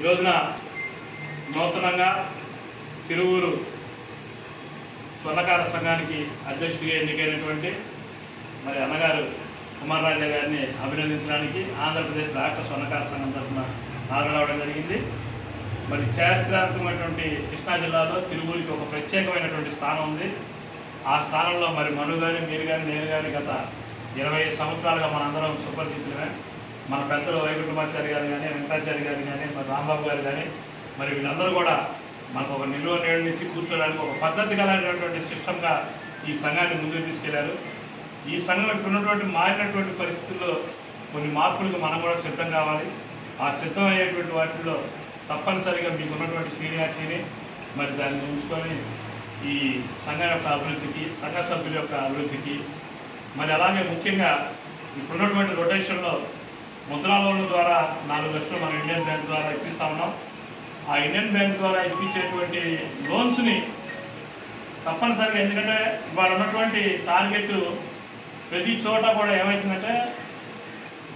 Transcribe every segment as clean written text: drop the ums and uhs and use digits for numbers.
ఈ రోజున నూతనంగా తిరువూరు స్వర్ణకార సంఘానికి అధ్యక్షుడిగా ఎన్నికైనటువంటి మరి అన్నగారు కుమారరాజా గారిని అభినందించడానికి ఆంధ్రప్రదేశ్ రాష్ట్ర స్వర్ణకార సంఘం తరఫున హాజరవడం జరిగింది. మరి చారిత్రాత్మకమైనటువంటి కృష్ణా జిల్లాలో తిరువూరుకి ఒక ప్రత్యేకమైనటువంటి స్థానం ఉంది. ఆ స్థానంలో మరి మను కానీ మీరు కానీ నేను కానీ గత 20 సంవత్సరాలుగా మనందరం సుపరిచితులమే. మన పెద్దలు వైకుంఠమాచారి గారు కానీ వెంకటాచారి గారు కానీ మరి రాంబాబు గారు కానీ మరి వీళ్ళందరూ కూడా మనకు ఒక నిలువ నేడు నుంచి కూర్చోడానికి ఒక పద్ధతి కలిగినటువంటి సిస్టమ్గా ఈ సంఘాన్ని ముందుకు తీసుకెళ్లారు. ఈ సంఘం ఇప్పుడున్నటువంటి మారినటువంటి పరిస్థితుల్లో కొన్ని మార్పులకు మనం కూడా సిద్ధం కావాలి. ఆ సిద్ధమయ్యేటువంటి వాటిల్లో తప్పనిసరిగా మీకు ఉన్నటువంటి సీనియారిటీని మరి దాన్ని ఉంచుకొని ఈ సంఘం యొక్క అభివృద్ధికి, సంఘ సభ్యుల యొక్క అభివృద్ధికి, మరి అలాగే ముఖ్యంగా ఇప్పుడున్నటువంటి రొటేషన్లో ముద్రా లోన్ల ద్వారా 4 లక్షలు మనం ఇండియన్ బ్యాంక్ ద్వారా ఇప్పిస్తూ ఉన్నాం. ఆ ఇండియన్ బ్యాంక్ ద్వారా ఇప్పించేటువంటి లోన్స్ని తప్పనిసరిగా, ఎందుకంటే వాళ్ళు ఉన్నటువంటి టార్గెట్ ప్రతి చోట కూడా ఏమవుతుందంటే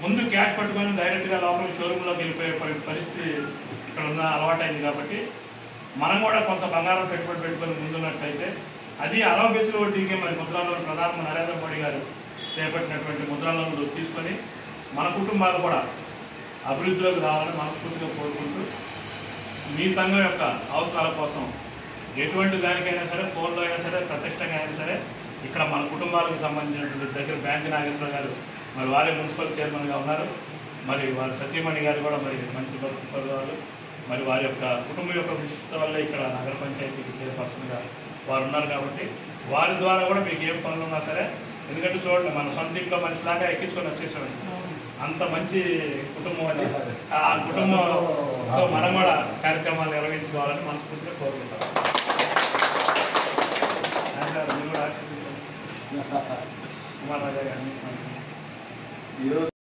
ముందు క్యాష్ పట్టుకొని డైరెక్ట్గా లోపల షోరూంలోకి వెళ్ళిపోయే పరిస్థితి ఇక్కడ ఉన్న అలవాటైంది. కాబట్టి మనం కూడా కొంత బంగారం పెట్టుబడి పెట్టుకొని ముందున్నట్లయితే అది అలవబేసిన వడ్డీకే మరి ముద్రా లోన్ ప్రధానమంత్రి నరేంద్ర మోడీ గారు చేపట్టినటువంటి ముద్రా లోన్లు తీసుకొని మన కుటుంబాలు కూడా అభివృద్ధిలోకి రావాలని మనస్ఫూర్తిగా కోరుకుంటూ, మీ సంఘం యొక్క అవసరాల కోసం ఎటువంటి దానికైనా సరే, ఫోన్లో అయినా సరే, ప్రతిష్టంగా అయినా సరే, ఇక్కడ మన కుటుంబాలకు సంబంధించినటువంటి దగ్గర బ్యాంక్ నాగేశ్వర గారు మరి వారే మున్సిపల్ చైర్మన్గా ఉన్నారు. మరి వారి సతీమణి గారు కూడా మరి మంచి వాళ్ళు, మరి వారి యొక్క కుటుంబం యొక్క విశిష్టత వల్ల ఇక్కడ నగర పంచాయతీకి చైర్పర్సన్గా వారు ఉన్నారు. కాబట్టి వారి ద్వారా కూడా మీకు ఏం పనులు ఉన్నా సరే, ఎందుకంటే చూడండి మన సొంత ఇంట్లో మంచిలాగా ఎక్కించుకొని వచ్చేసామండి, అంత మంచి కుటుంబం అని. ఆ కుటుంబంతో మనం కూడా కార్యక్రమాలు నిర్వహించుకోవాలని మనస్ఫూర్తిగా కోరుకుంటాం. కుమారరాజా గారిని ఈరోజు